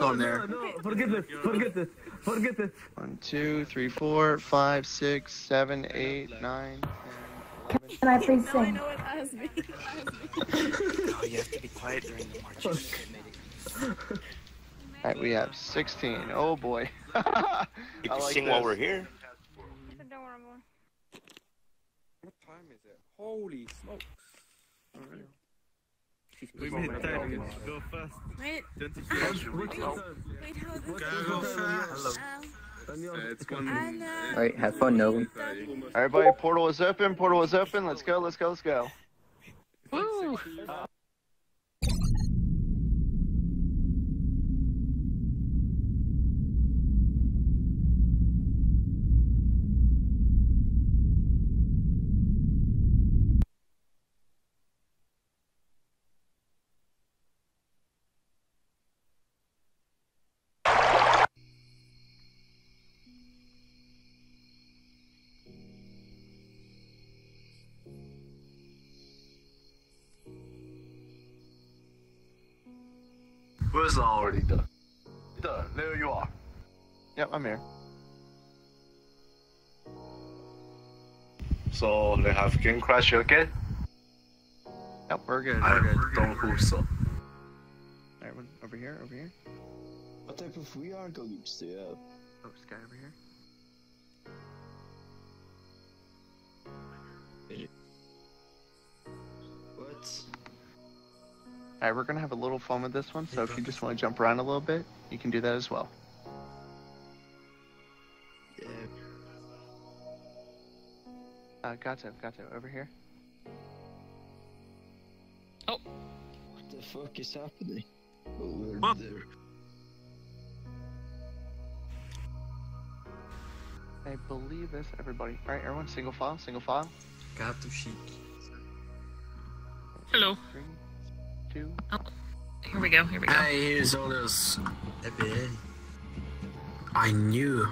No, no, forget this. 1, 2, 3, 4, 5, 6, 7, 8, 9, 10. Can I please sing? No, I know it has me. No, you have to be quiet during the march. Alright, we have 16. Oh boy. You can like sing this while we're here. I don't know where I'm going. What time is it? Holy smokes. Alright. We made time. Go fast. Wait. Wait, how is this? Go fast. Alright, have fun, Nolan. Everybody, portal is open. Portal is open. Let's go. Let's go. Let's go. Woo! Where's that already done? Done. There you are. Yep, I'm here. So they have Game Crash, okay? Yep, we're good. We're good. Don't hope so. Everyone, over here, over here. What type of we are going to stay up? Oh, this guy over here. Alright, we're gonna have a little fun with this one, so if you just want to jump around a little bit, you can do that as well. Yeah. Gato, over here. Oh! What the fuck is happening? Over there. I believe this, everybody. Alright, everyone, single file, single file. Gato chic. Hello. 3, 2. Oh, here we go, here we go. Hey, here's all those. I knew.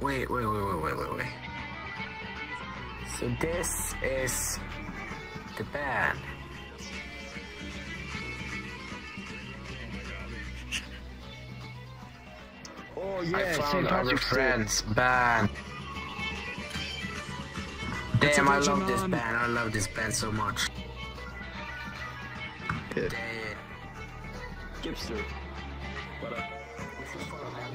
Wait. So this is the band. Oh yeah, I found our friend's band. Damn, I love this band. I love this band so much. Yeah. Gipster. What up? This is fun, man.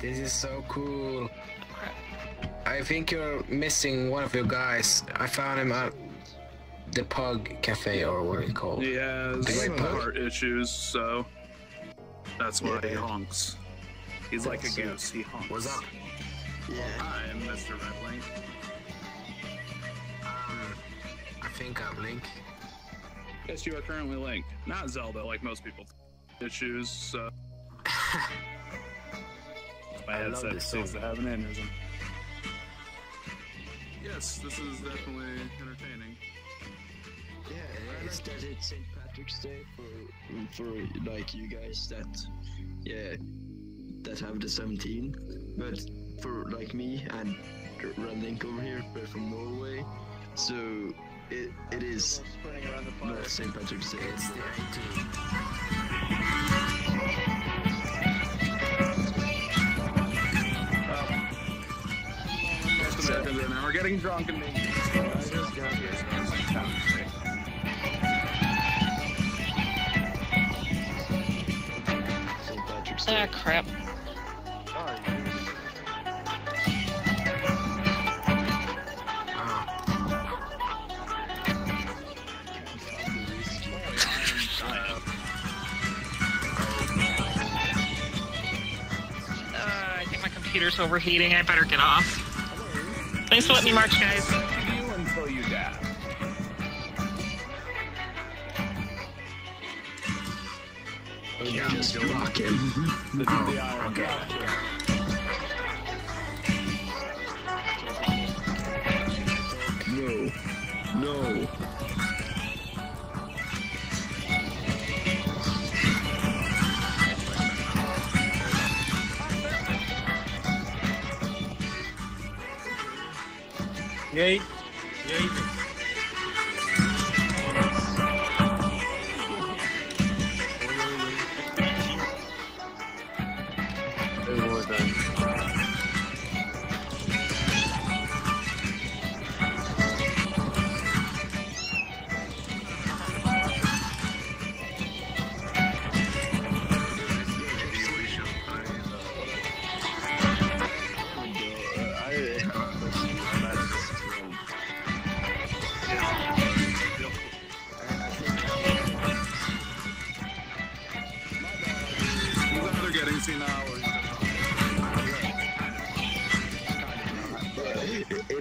This is so cool. I think you're missing one of your guys. I found him at the Pug Cafe, or what it's called. Yeah, some heart issues, so. That's why he honks. He's like a goose, he honks. What's up? Yeah. I am Mr. Redlink. I think I'm Link. Yes, you are currently Link. Not Zelda, like most people. Issues, so. My headset seems to have an aneurysm. Yes, this is definitely entertaining. Yeah, is that it, St. Patrick's Day for like you guys that have the 17, but for like me and Redlink over here, we're from Norway, so it is not St. Patrick's Day. It's the 18th. Now we're getting drunk and I just got here, so I'm like, ah, crap. I think my computer's overheating. I better get off. Thanks for letting me march, guys. Until you die. Yeah, just block him. Oh, okay. No. Yay. Yay.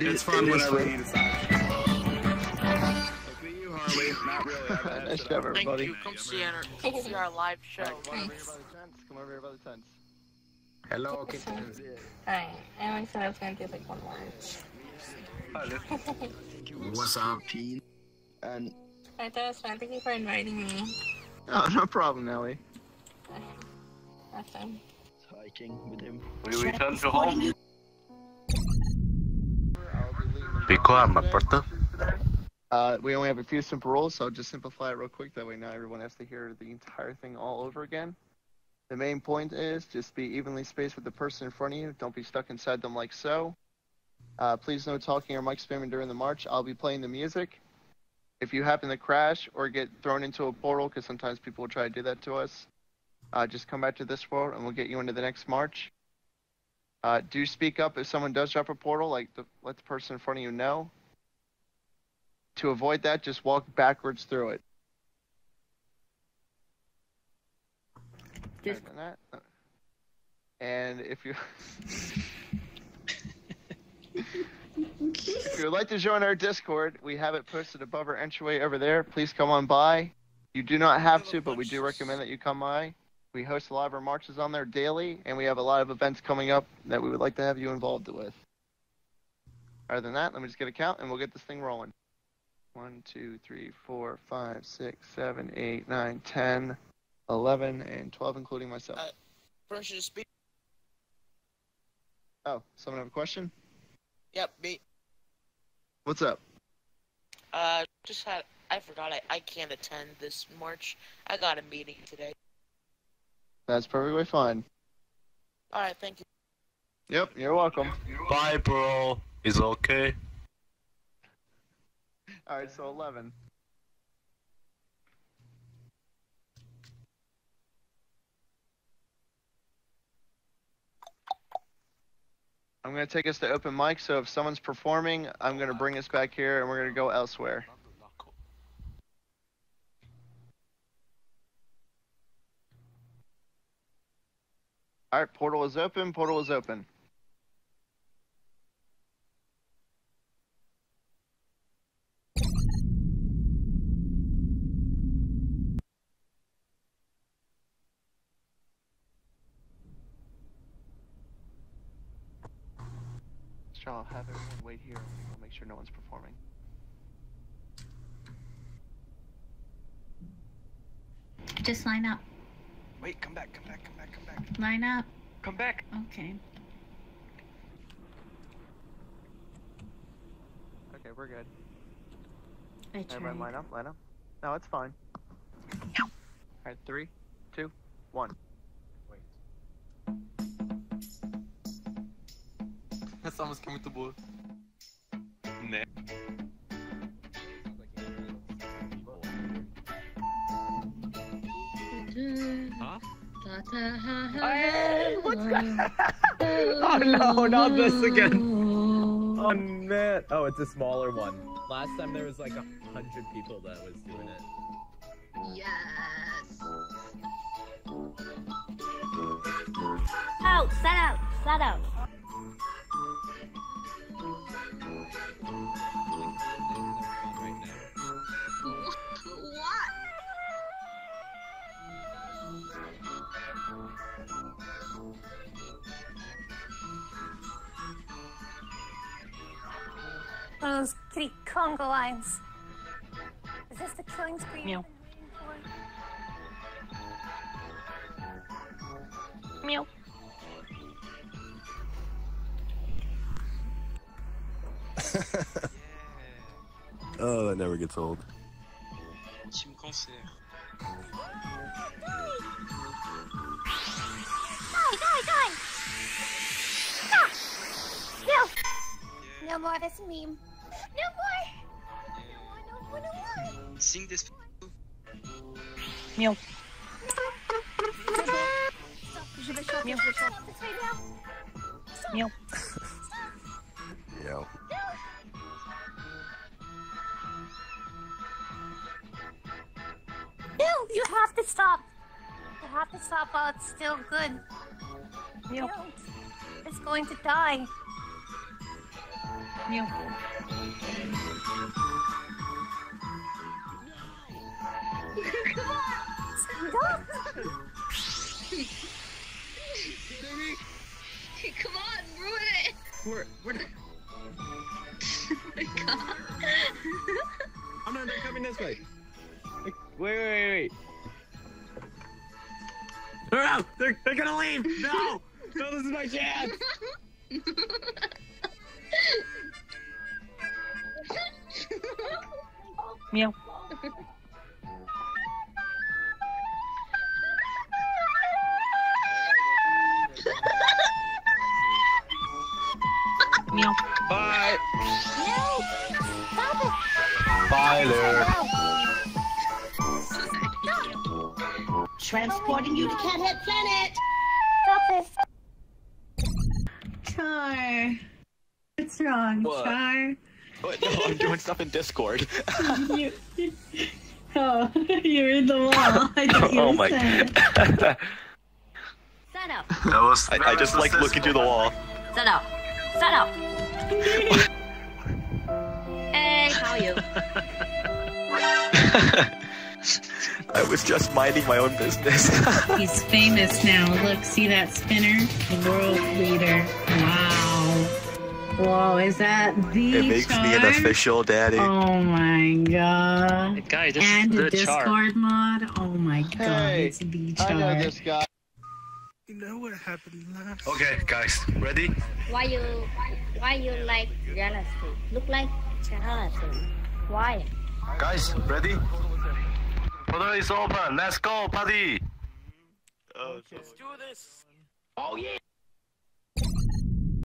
It's fun when I read it. You, Harley, not really. Nice job, everybody. Thank you. Come see our live show. Thanks. Come over here by the tents. Hello, okay. Hi. I said I was going to do like one lunch. What's up, Pete? And I thought it was fun. Thank you for inviting me. Oh, no problem, Ellie. Awesome. Hiking with him. We return to home. Be quiet, my brother. We only have a few simple rules, so I'll just simplify it real quick. That way, now everyone has to hear the entire thing all over again. The main point is just be evenly spaced with the person in front of you. Don't be stuck inside them like so. Please no talking or mic spamming during the march. I'll be playing the music. If you happen to crash or get thrown into a portal, because sometimes people will try to do that to us, just come back to this world and we'll get you into the next march. Do speak up if someone does drop a portal, like let the person in front of you know. To avoid that, just walk backwards through it. Just... And if you... if you would like to join our Discord, we have it posted above our entryway over there. Please come on by. You do not have to, but we do recommend that you come by. We host a lot of our marches on there daily, and we have a lot of events coming up that we would like to have you involved with. Other than that, let me just get a count, and we'll get this thing rolling. 1, 2, 3, 4, 5, 6, 7, 8, 9, 10, 11, and 12, including myself. Pressure speed. Oh, someone have a question? Yep, me. What's up? Just had... I forgot I can't attend this march. I got a meeting today. That's perfectly fine. Alright, thank you. Yep, you're welcome. Bye, bro. Is okay. Alright, so 11. I'm going to take us to open mic, so if someone's performing, I'm going to bring us back here and we're going to go elsewhere. Alright, portal is open, portal is open. So I'll have everyone wait here. I'll make sure no one's performing. Just line up. Wait, come back, come back, come back, come back. Line up. Come back. Okay. Okay, we're good. Everyone line up, line up. No, it's fine. No. Alright, 3, 2, 1. Wait. That someone's coming to board. Nah. Huh? What's going on? Oh no, not this again. Oh man. Oh, it's a smaller one. Last time there was like 100 people that was doing it. Yes. Out, set out, set out. What? Those Greek conga lines. Is this the killing spree? Meow. Meow. Yeah. Oh, that never gets old. Team Cancer. Die! Stop! No! No more of this meme. No more! No more! Sing this. Meow. Stop this right now. Stop. Meow. Meow. No! You have to stop. You have to stop while it's still good. Mew. It's going to die. Mew. Come on! Stop! Come on, ruin it! We're oh my god. Oh no, they're coming this way. Wait. They're out! They're gonna leave! No! No, this is my chance! Meow. Meow. Bye! No! Stop it! Bye there! Transporting you to Cathead Planet! Stop this! Char. What's wrong, what? Char? What? No, I'm doing stuff in Discord. Oh, you're in the wall. Oh my god. Set up. I just like looking through the wall. Set up. Hey, how are you? I was just minding my own business. He's famous now. Look, see that spinner? The world leader. Wow. Whoa, is that the Char? It makes me an official daddy. Oh my god. The guy, this and is the Discord Char mod. Oh my god, hey, it's the Char. I know this guy. You know what happened last? Okay, guys, ready? Why you like jealousy? Look like jealousy. Why? Guys, ready? Party is open. Let's go, party. Okay. Let's do this. Oh yeah.